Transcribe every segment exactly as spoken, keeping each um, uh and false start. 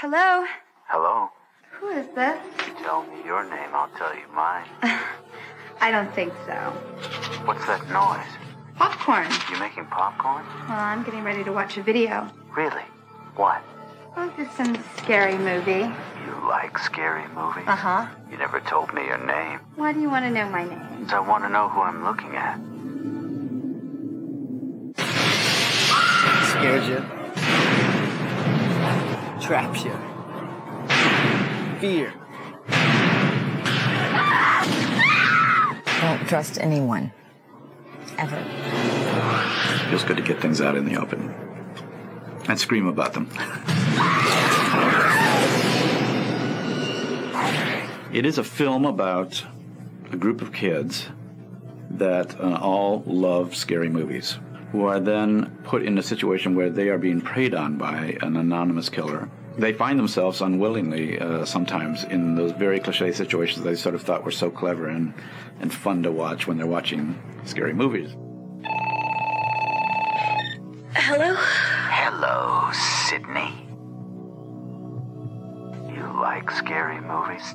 Hello? Hello? Who is this? If you tell me your name, I'll tell you mine. I don't think so. What's that noise? Popcorn. You making popcorn? Well, I'm getting ready to watch a video. Really? What? Oh, just some scary movie. You like scary movies? Uh-huh. You never told me your name. Why do you want to know my name? Because I want to know who I'm looking at. Scares you. Traps you. Fear. Don't trust anyone. Ever. Feels good to get things out in the open. And scream about them. It is a film about a group of kids that uh, all love scary movies, who are then put in a situation where they are being preyed on by an anonymous killer. They find themselves unwillingly uh, sometimes in those very cliche situations they sort of thought were so clever and, and fun to watch when they're watching scary movies. Hello? Hello, Sydney. You like scary movies?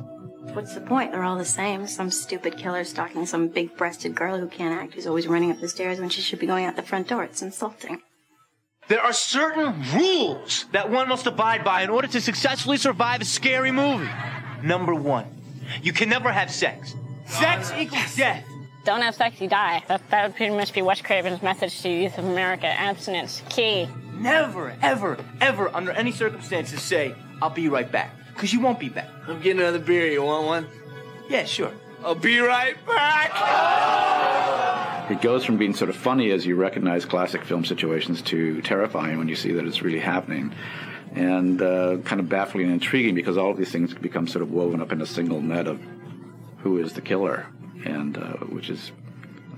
What's the point? They're all the same. Some stupid killer stalking some big-breasted girl who can't act, who's always running up the stairs when she should be going out the front door. It's insulting. There are certain rules that one must abide by in order to successfully survive a scary movie. Number one, you can never have sex. Sex equals yes. death. Don't have sex, you die. That, that would pretty much be Wes Craven's message to youth of America. Abstinence, key. Never, ever, ever, under any circumstances, say, I'll be right back. Because you won't be back. I'm getting another beer. You want one? Yeah, sure. I'll be right back. It goes from being sort of funny as you recognize classic film situations to terrifying when you see that it's really happening. And uh, kind of baffling and intriguing because all of these things become sort of woven up in a single net of who is the killer, and uh, which is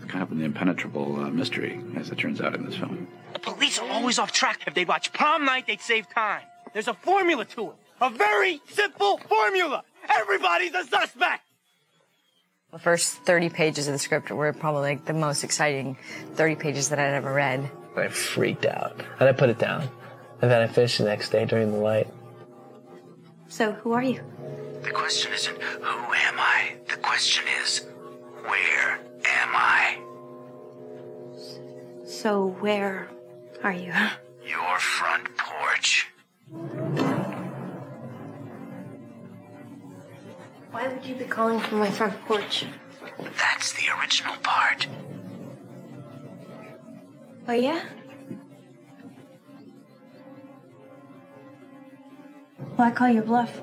kind of an impenetrable uh, mystery, as it turns out in this film. The police are always off track. If they watch Prom Night, they'd save time. There's a formula to it. A very simple formula. Everybody's a suspect. The first thirty pages of the script were probably like the most exciting thirty pages that I'd ever read. I freaked out, and I put it down. And then I finished the next day during the light. So, who are you? The question isn't, who am I? The question is, where am I? So, where are you? Your front porch. Why would you be calling from my front porch? That's the original part. Oh, yeah? Well, I call your bluff.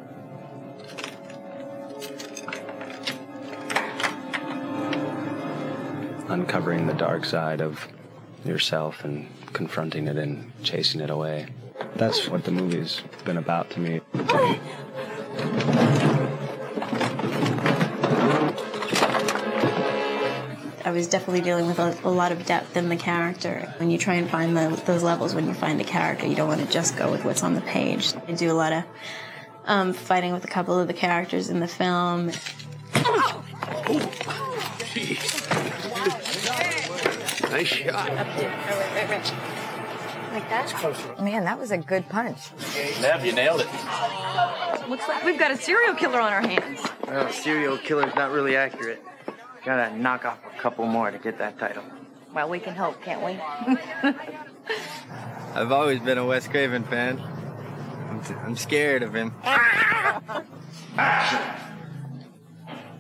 Uncovering the dark side of yourself and confronting it and chasing it away. That's what the movie's been about to me. I was definitely dealing with a, a lot of depth in the character. When you try and find the, those levels, when you find a character, you don't want to just go with what's on the page. I do a lot of um, fighting with a couple of the characters in the film. Oh! Oh, geez. Wow. Nice shot. Up to, right, right, right. Like that? Man, that was a good punch. Nev, you nailed it. Looks like we've got a serial killer on our hands. Well, serial killer's not really accurate. Gotta knock off a couple more to get that title. Well, we can hope, can't we? I've always been a Wes Craven fan. I'm, t I'm scared of him.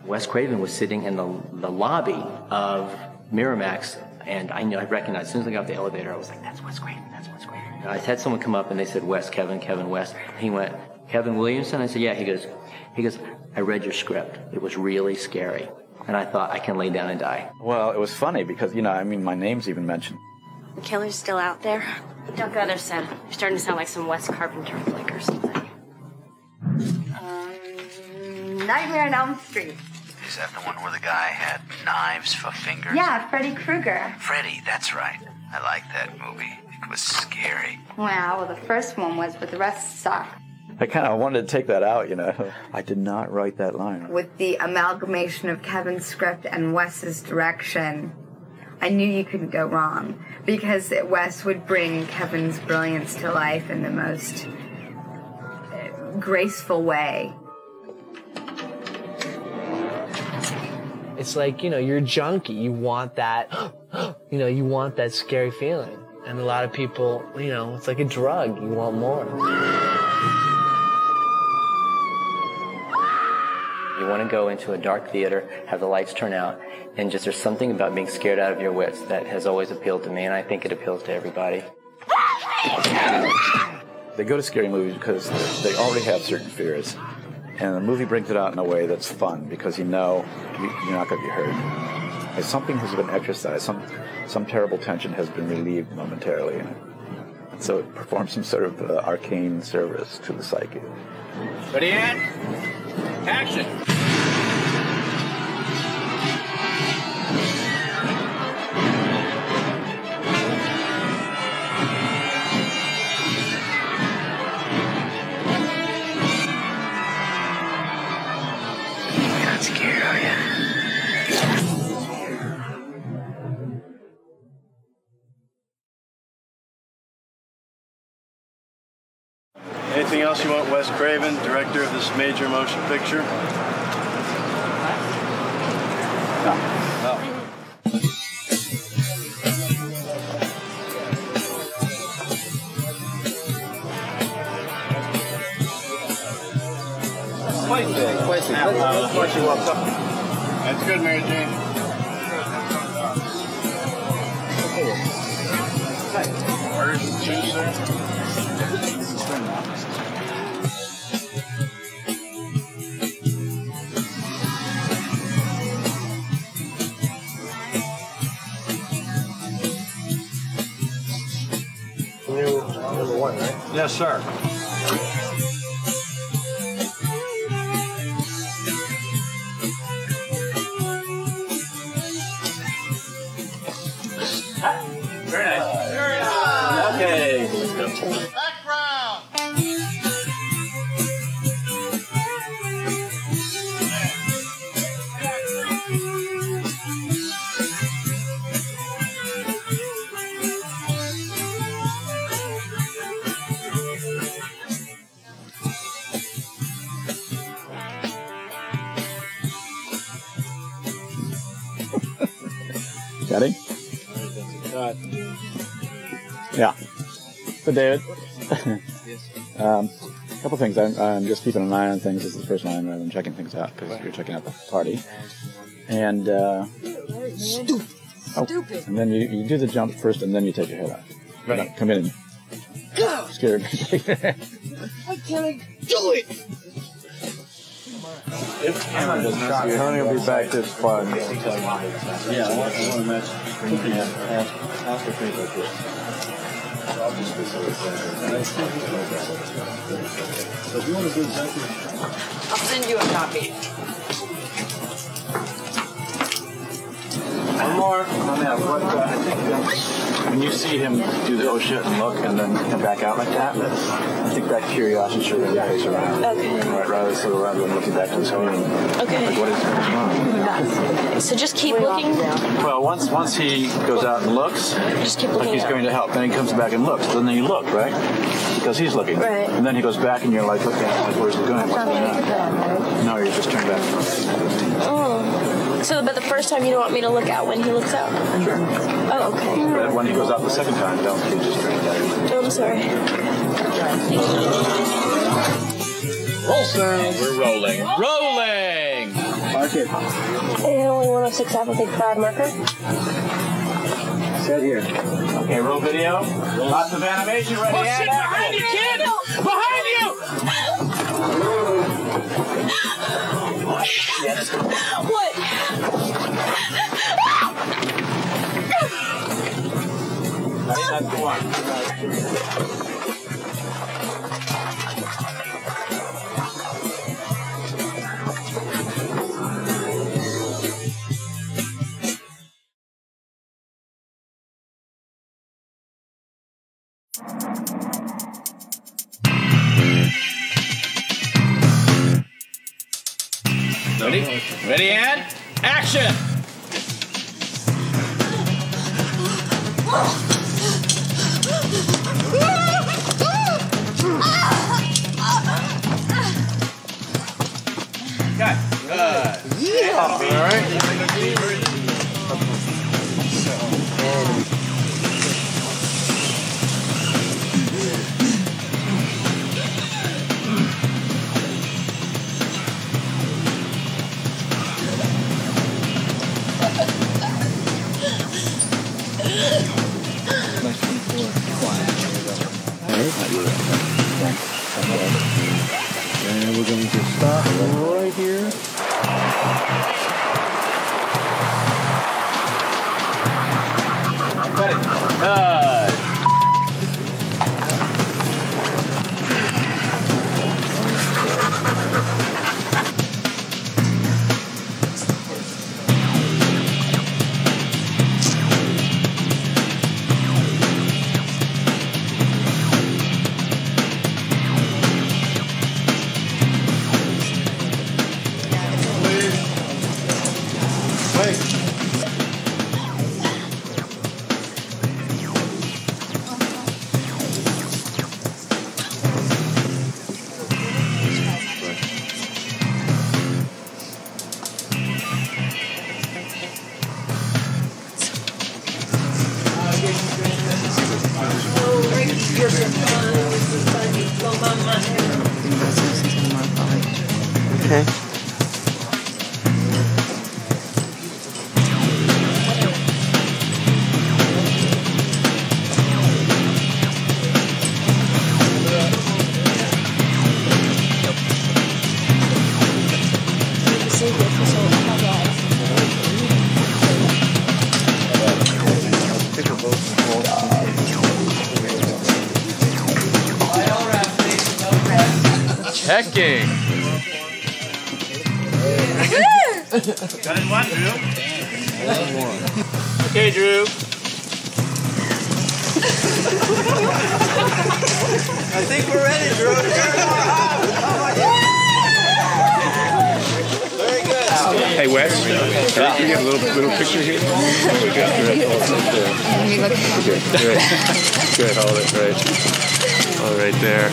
Wes Craven was sitting in the, the lobby of Miramax, and I knew I recognized. As soon as I got off the elevator, I was like, that's Wes Craven, that's Wes Craven. And I had someone come up, and they said, Wes, Kevin, Kevin, Wes. He went, Kevin Williamson? I said, yeah. He goes, he goes, I read your script. It was really scary. And I thought, I can lay down and die. Well, it was funny because, you know, I mean, my name's even mentioned. The killer's still out there. Don't go there, Sam. You're starting to sound like some Wes Carpenter flick or something. Um, Nightmare on Elm Street. Is that the one where the guy had knives for fingers? Yeah, Freddy Krueger. Freddy, that's right. I like that movie. It was scary. Wow, well, the first one was, but the rest sucked. I kind of wanted to take that out, you know. I did not write that line. With the amalgamation of Kevin's script and Wes's direction, I knew you couldn't go wrong, because Wes would bring Kevin's brilliance to life in the most graceful way. It's like, you know, you're a junkie. You want that, you know, you want that scary feeling. And a lot of people, you know, it's like a drug. You want more. You want to go into a dark theater, have the lights turn out, and just there's something about being scared out of your wits that has always appealed to me, and I think it appeals to everybody. They go to scary movies because they already have certain fears, and the movie brings it out in a way that's fun because you know you're not going to be hurt. Like something has been exercised, some, some terrible tension has been relieved momentarily, and so it performs some sort of uh, arcane service to the psyche. Ready, Ann? Action! Anything else you want, Wes Craven, director of this major motion picture? No. No. Quite big, quite big. That's why she walks up. That's good, Mary Jane. Okay. Where's the cheese there? Yes, sir. Very nice. Very nice. Okay. Background. Got it? Yeah. So, David, um, a couple things. I'm, I'm just keeping an eye on things. This is the first time rather than checking things out because you're checking out the party. And, uh, stupid. Oh, stupid. And then you, you do the jump first and then you take your head out. Right. No, come in. Go! I'm scared. Why can't I do it? If Cameron does not, Tony will be back this far. Yeah, I want to match Oscar Pinto too. So if you want to do exactly, I'll send you a copy. One more. I mean, I think when you see him do the oh shit and look and then come back out like that, I think that curiosity should really pays around. Okay. Right, rather so rather than looking back to his own. Okay. Like what is going on? Okay. So just keep We're looking. Well, once once he goes out and looks, just keep looking like he's out. Going to help, then he comes back and looks, then you look right because he's looking, right? And then he goes back and you're like, look at like where's he going? What's going on? That, right? No, you just turn back. Oh. So, but the first time you don't want me to look out when he looks out? Sure. Oh, okay. But when he goes out the second time, don't you just drink that? Oh, I'm sorry. Roll sound. We're rolling. Rolling! Mark it. And only one oh six Apple, take five marker. Set here. Okay, roll video. Lots of animation right here. Oh, shit, behind you, kid! Behind you! Oh, shit. What? Ready? Ready and action! Ah! off, all right? And we're going to stop right here. Cut it. Uh. Checking. Got in one, Drew. One. Okay, Drew. I think we're ready, Drew. Very good. Hey, Wes. Can we get a little little picture here? We got Good. Great. Good. All right. Right. All right there.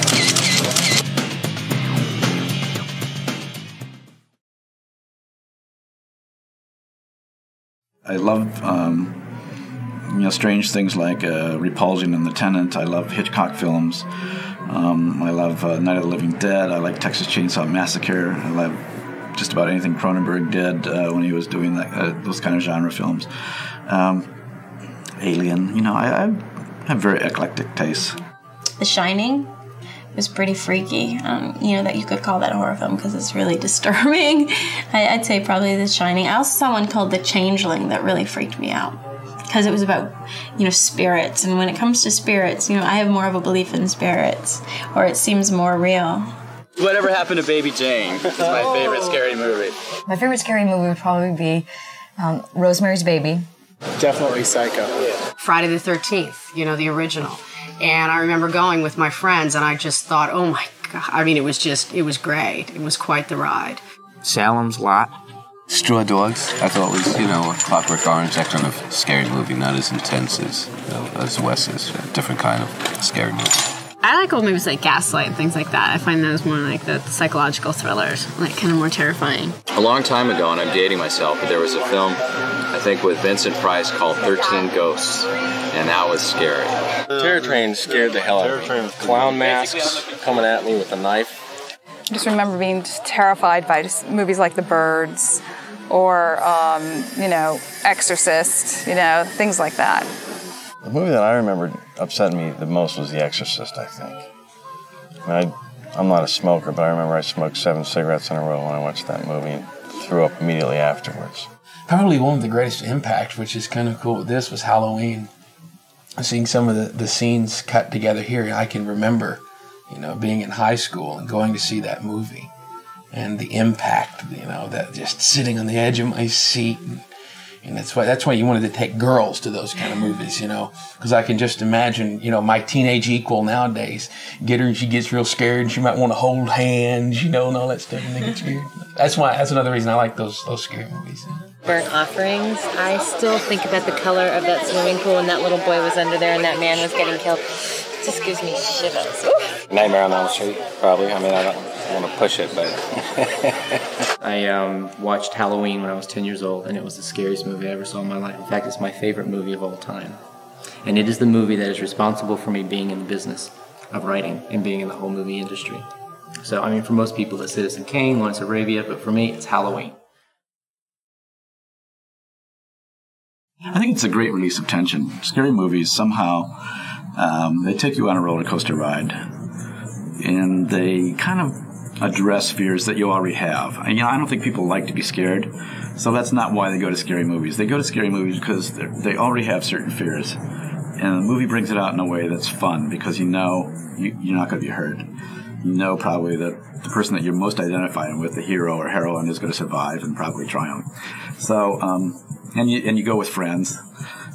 I love, um, you know, strange things like uh, Repulsion and The Tenant. I love Hitchcock films. Um, I love uh, Night of the Living Dead. I like Texas Chainsaw Massacre. I love just about anything Cronenberg did uh, when he was doing that, uh, those kind of genre films. Um, Alien. You know, I, I have very eclectic tastes. The Shining was pretty freaky. Um, you know, that you could call that a horror film because it's really disturbing. I, I'd say probably The Shining. I also saw one called The Changeling that really freaked me out because it was about, you know, spirits. And when it comes to spirits, you know, I have more of a belief in spirits, or it seems more real. Whatever Happened to Baby Jane is my oh. favorite scary movie. My favorite scary movie would probably be um, Rosemary's Baby. Definitely Psycho. Yeah. Friday the thirteenth, you know, the original. And I remember going with my friends, and I just thought, oh, my God. I mean, it was just, it was great. It was quite the ride. Salem's Lot. Straw Dogs. I thought was, you know, Clockwork Orange, that kind of scary movie, not as intense as, you know, as Wes's, a different kind of scary movie. I like old movies like Gaslight and things like that. I find those more like the psychological thrillers, like kind of more terrifying. A long time ago, and I'm dating myself, but there was a film, I think, with Vincent Price called thirteen ghosts, and that was scary. Terror Train scared the hell out of me. Clown masks coming at me with a knife. I just remember being just terrified by just movies like The Birds or, um, you know, Exorcist, you know, things like that. The movie that I remember upsetting me the most was The Exorcist, I think. I mean, I, I'm not a smoker, but I remember I smoked seven cigarettes in a row when I watched that movie and threw up immediately afterwards. Probably one of the greatest impacts, which is kind of cool with this, was Halloween. Seeing some of the, the scenes cut together here, I can remember, you know, being in high school and going to see that movie. And the impact, you know, that just sitting on the edge of my seat. And, and that's why that's why you wanted to take girls to those kind of movies, you know, because I can just imagine, you know, my teenage equal nowadays, get her and she gets real scared and she might want to hold hands, you know, and all that stuff, and they get scared. That's why, that's another reason I like those, those scary movies. Burnt Offerings. I still think about the color of that swimming pool and that little boy was under there and that man was getting killed. It just gives me shivers. Ooh. Nightmare on Elm Street, probably. I mean, I don't want to push it, but I um, watched Halloween when I was ten years old, and it was the scariest movie I ever saw in my life. In fact, it's my favorite movie of all time. And it is the movie that is responsible for me being in the business of writing and being in the whole movie industry. So, I mean, for most people, it's Citizen Kane, Lawrence of Arabia, but for me, it's Halloween. I think it's a great release of tension. Scary movies, somehow, um, they take you on a roller coaster ride, and they kind of address fears that you already have. And, you know, I don't think people like to be scared, so that's not why they go to scary movies. They go to scary movies because they already have certain fears, and the movie brings it out in a way that's fun because you know you, you're not going to be hurt. You know probably that the person that you're most identifying with, the hero or heroine, is going to survive and probably triumph. So, um, and you and you go with friends,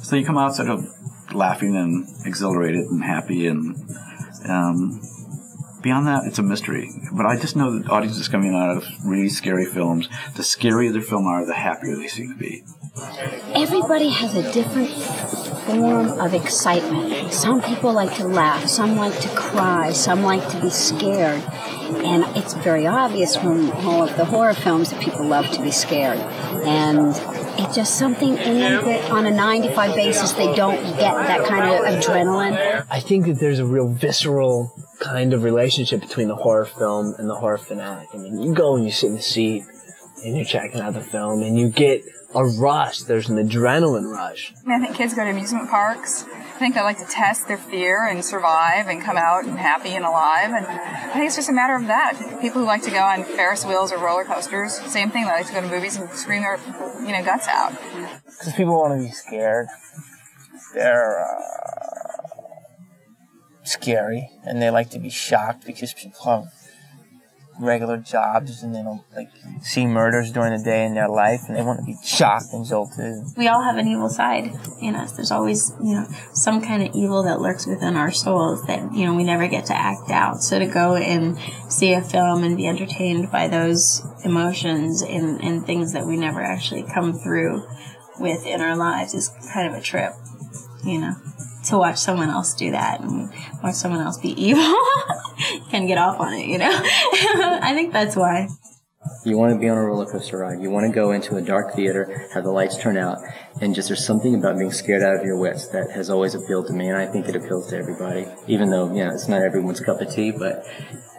so you come out sort of laughing and exhilarated and happy. And um, beyond that, it's a mystery. But I just know that audiences coming out of really scary films, the scarier the film are, the happier they seem to be. Everybody has a different form of excitement. Some people like to laugh, some like to cry, some like to be scared. And it's very obvious from all of the horror films that people love to be scared. And it's just something in them that on a nine to five basis they don't get that kind of adrenaline. I think that there's a real visceral kind of relationship between the horror film and the horror fanatic. I mean, you go and you sit in the seat and you're checking out the film and you get a rush. There's an adrenaline rush. I mean, I think kids go to amusement parks. I think they like to test their fear and survive and come out and happy and alive. And I think it's just a matter of that. People who like to go on Ferris wheels or roller coasters, same thing. They like to go to movies and scream their, you know, guts out. Because people want to be scared. They're uh, scary, and they like to be shocked because people have regular jobs and they don't like see murders during the day in their life, and they want to be shocked and jolted. We all have an evil side in us. There's always, you know, some kind of evil that lurks within our souls that, you know, we never get to act out. So to go and see a film and be entertained by those emotions and, and things that we never actually come through with in our lives is kind of a trip, you know, to watch someone else do that and watch someone else be evil. Can get off on it, you know? I think that's why. You want to be on a roller coaster ride. You want to go into a dark theater, have the lights turn out, and just there's something about being scared out of your wits that has always appealed to me, and I think it appeals to everybody, even though, you know, it's not everyone's cup of tea, but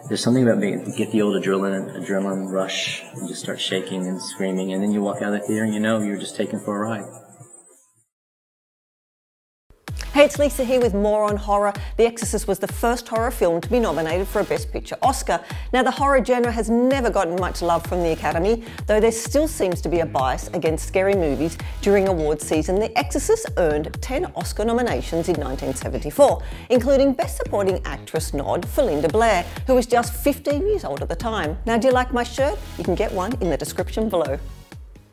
there's something about being, you get the old adrenaline, adrenaline rush and just start shaking and screaming, and then you walk out of the theater and you know you're just taken for a ride. Hey, it's Lisa here with more on horror. The Exorcist was the first horror film to be nominated for a Best Picture Oscar. Now, the horror genre has never gotten much love from the Academy, though there still seems to be a bias against scary movies. During awards season, The Exorcist earned ten Oscar nominations in nineteen seventy-four, including Best Supporting Actress nod for Linda Blair, who was just fifteen years old at the time. Now, do you like my shirt? You can get one in the description below.